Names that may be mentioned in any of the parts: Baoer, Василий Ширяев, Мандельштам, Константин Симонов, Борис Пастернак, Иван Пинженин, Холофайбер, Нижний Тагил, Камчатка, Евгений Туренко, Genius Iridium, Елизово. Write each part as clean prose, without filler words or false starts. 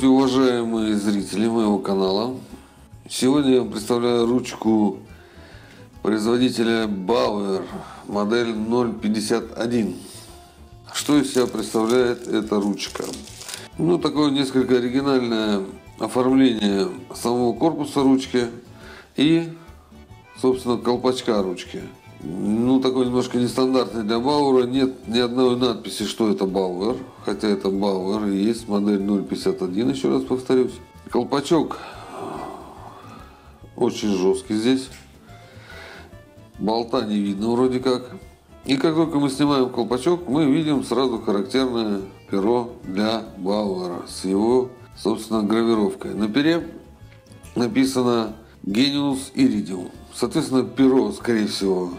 Здравствуйте, уважаемые зрители моего канала. Сегодня я представляю ручку производителя Baoer, модель 051. Что из себя представляет эта ручка? Ну, такое несколько оригинальное оформление самого корпуса ручки и, собственно, колпачка ручки. Ну, такой немножко нестандартный для Baoer. Нет ни одной надписи, что это Baoer. Хотя это Baoer и есть модель 051, еще раз повторюсь. Колпачок очень жесткий здесь. Болта не видно вроде как. И как только мы снимаем колпачок, мы видим сразу характерное перо для Baoer с его, собственно, гравировкой. На пере написано Genius Iridium. Соответственно, перо, скорее всего,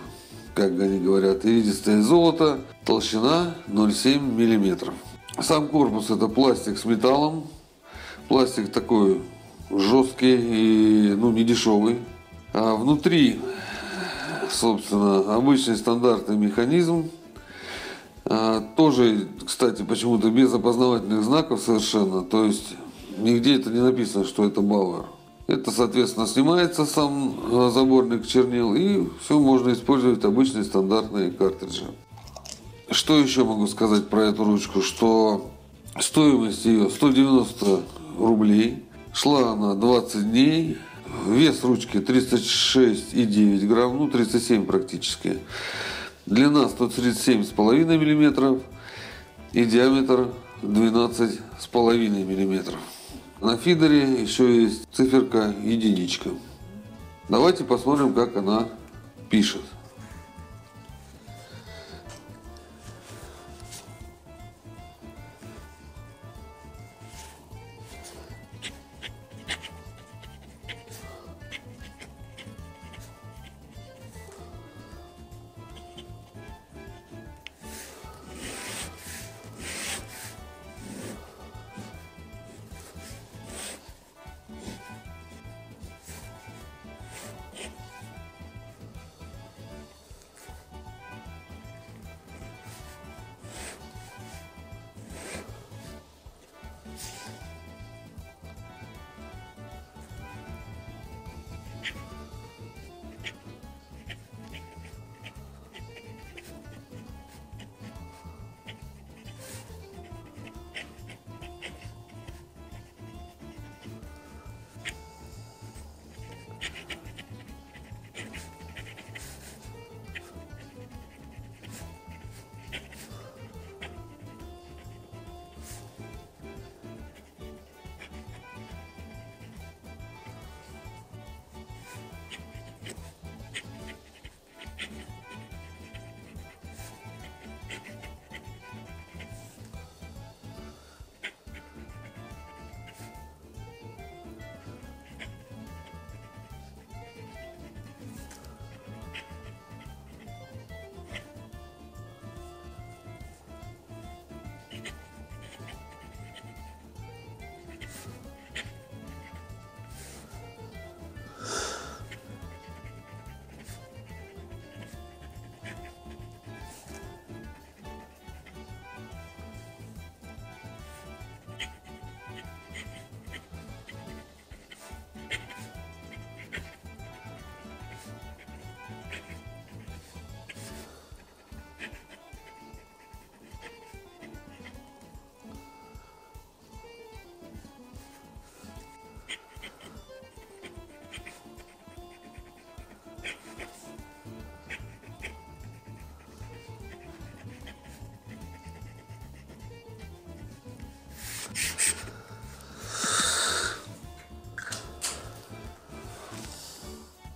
как они говорят, иридистое золото, толщина 0,7 мм. Сам корпус — это пластик с металлом. Пластик такой жесткий и, ну, не дешевый. А внутри, собственно, обычный стандартный механизм. Тоже, кстати, почему-то без опознавательных знаков совершенно. То есть нигде это не написано, что это Baoer. Это, соответственно, снимается сам заборник чернил, и все можно использовать обычные стандартные картриджи. Что еще могу сказать про эту ручку? Что стоимость ее 190 рублей, шла она 20 дней, вес ручки 36,9 грамм, ну 37 практически, длина 137,5 мм и диаметр 12,5 мм. На фидере еще есть циферка единичка. Давайте посмотрим, как она пишет.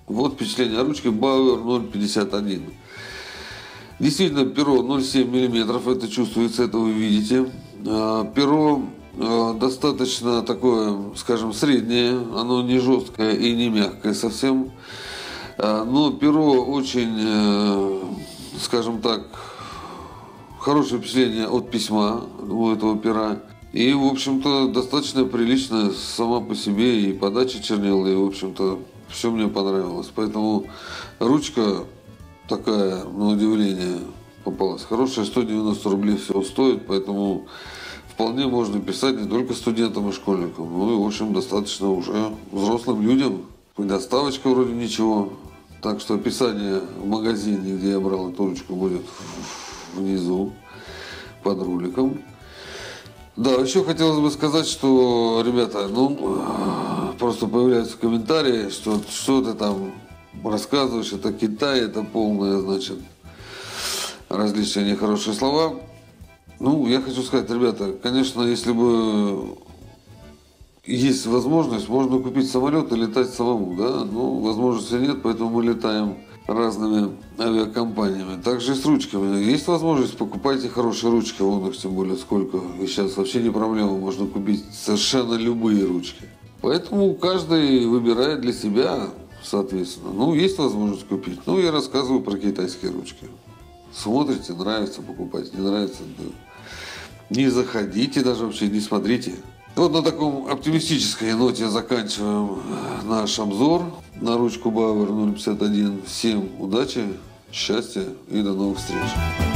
Вот впечатление о ручке Baoer 051. Действительно, перо 0,7 мм, это чувствуется, это вы видите. Перо достаточно такое, скажем, среднее, оно не жесткое и не мягкое совсем. Но перо очень, скажем так, хорошее впечатление от письма у этого пера. И, в общем-то, достаточно прилично сама по себе и подача чернила, и, в общем-то, все мне понравилось. Поэтому ручка такая, на удивление, попалась хорошая. 190 рублей всего стоит, поэтому, в вполне можно писать не только студентам и школьникам, но и, в общем, достаточно уже взрослым людям. И доставочка вроде ничего. Так что описание в магазине, где я брал эту ручку, будет внизу под роликом. Да, еще хотелось бы сказать, что, ребята, ну, просто появляются комментарии, что что ты там рассказываешь, это Китай, это полное, значит, различные нехорошие слова. Ну, я хочу сказать, ребята, конечно, если бы есть возможность, можно купить самолет и летать самому, да, но возможности нет, поэтому мы летаем разными авиакомпаниями. Также и с ручками. Есть возможность, покупайте хорошие ручки, вон их тем более сколько. И сейчас вообще не проблема, можно купить совершенно любые ручки. Поэтому каждый выбирает для себя, соответственно. Ну, есть возможность купить. Ну, я рассказываю про китайские ручки. Смотрите, нравится — покупайте, не нравится — да. Не заходите даже вообще, не смотрите. Вот на таком оптимистической ноте заканчиваем наш обзор на ручку Baoer 051. Всем удачи, счастья и до новых встреч!